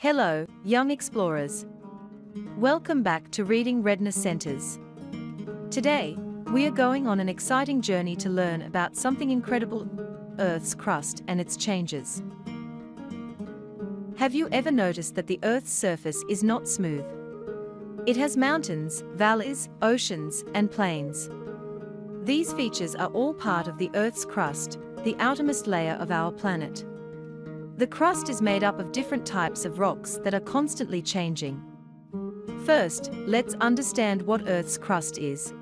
Hello, young explorers. Welcome back to Reading Readiness Centers. Today, we are going on an exciting journey to learn about something incredible, Earth's crust and its changes. Have you ever noticed that the Earth's surface is not smooth? It has mountains, valleys, oceans, and plains. These features are all part of the Earth's crust, the outermost layer of our planet. The crust is made up of different types of rocks that are constantly changing. First, let's understand what Earth's crust is.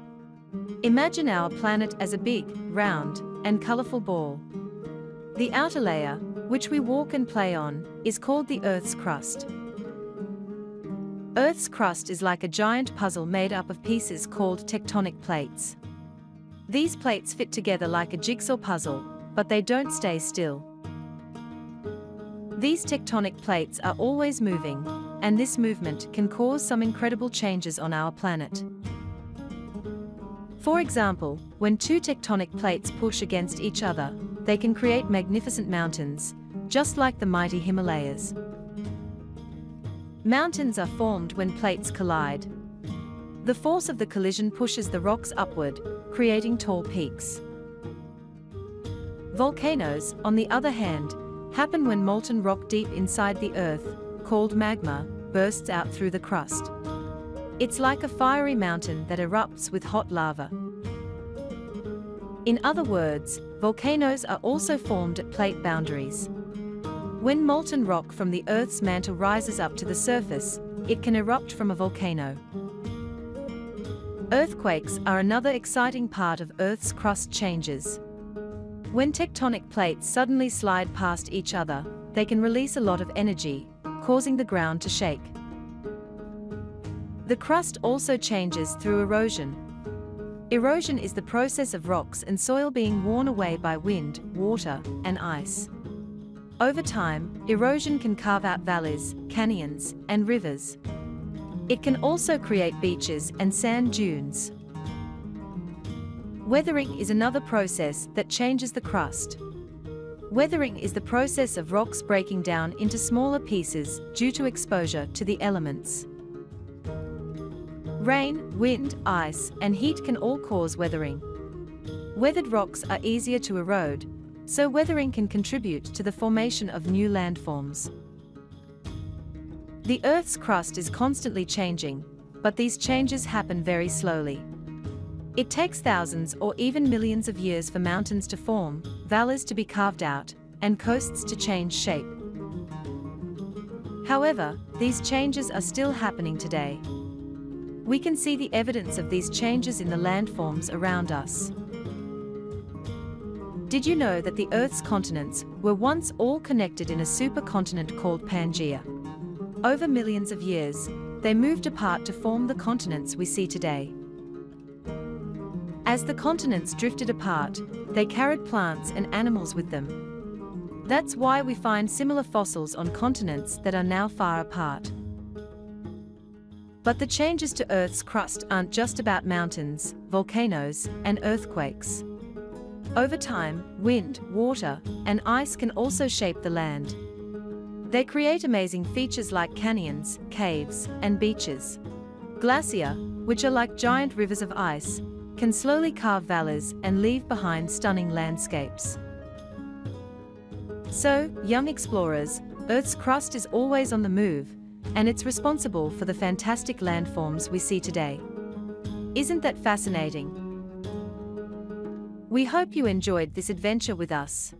Imagine our planet as a big, round, and colorful ball. The outer layer, which we walk and play on, is called the Earth's crust. Earth's crust is like a giant puzzle made up of pieces called tectonic plates. These plates fit together like a jigsaw puzzle, but they don't stay still. These tectonic plates are always moving, and this movement can cause some incredible changes on our planet. For example, when two tectonic plates push against each other, they can create magnificent mountains, just like the mighty Himalayas. Mountains are formed when plates collide. The force of the collision pushes the rocks upward, creating tall peaks. Volcanoes, on the other hand, happen when molten rock deep inside the Earth, called magma, bursts out through the crust. It's like a fiery mountain that erupts with hot lava. In other words, volcanoes are also formed at plate boundaries. When molten rock from the Earth's mantle rises up to the surface, it can erupt from a volcano. Earthquakes are another exciting part of Earth's crust changes. When tectonic plates suddenly slide past each other, they can release a lot of energy, causing the ground to shake. The crust also changes through erosion. Erosion is the process of rocks and soil being worn away by wind, water, and ice. Over time, erosion can carve out valleys, canyons, and rivers. It can also create beaches and sand dunes. Weathering is another process that changes the crust. Weathering is the process of rocks breaking down into smaller pieces due to exposure to the elements. Rain, wind, ice, and heat can all cause weathering. Weathered rocks are easier to erode, so weathering can contribute to the formation of new landforms. The Earth's crust is constantly changing, but these changes happen very slowly. It takes thousands or even millions of years for mountains to form, valleys to be carved out, and coasts to change shape. However, these changes are still happening today. We can see the evidence of these changes in the landforms around us. Did you know that the Earth's continents were once all connected in a supercontinent called Pangaea? Over millions of years, they moved apart to form the continents we see today. As the continents drifted apart, they carried plants and animals with them. That's why we find similar fossils on continents that are now far apart. But the changes to Earth's crust aren't just about mountains, volcanoes, and earthquakes. Over time, wind, water, and ice can also shape the land. They create amazing features like canyons, caves, and beaches. Glacier, which are like giant rivers of ice, can slowly carve valleys and leave behind stunning landscapes. So, young explorers, Earth's crust is always on the move, and it's responsible for the fantastic landforms we see today. Isn't that fascinating? We hope you enjoyed this adventure with us.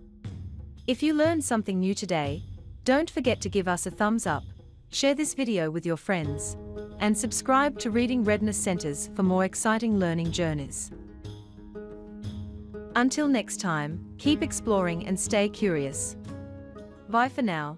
If you learned something new today, don't forget to give us a thumbs up, share this video with your friends, and subscribe to Reading Readiness Centers for more exciting learning journeys. Until next time, keep exploring and stay curious. Bye for now.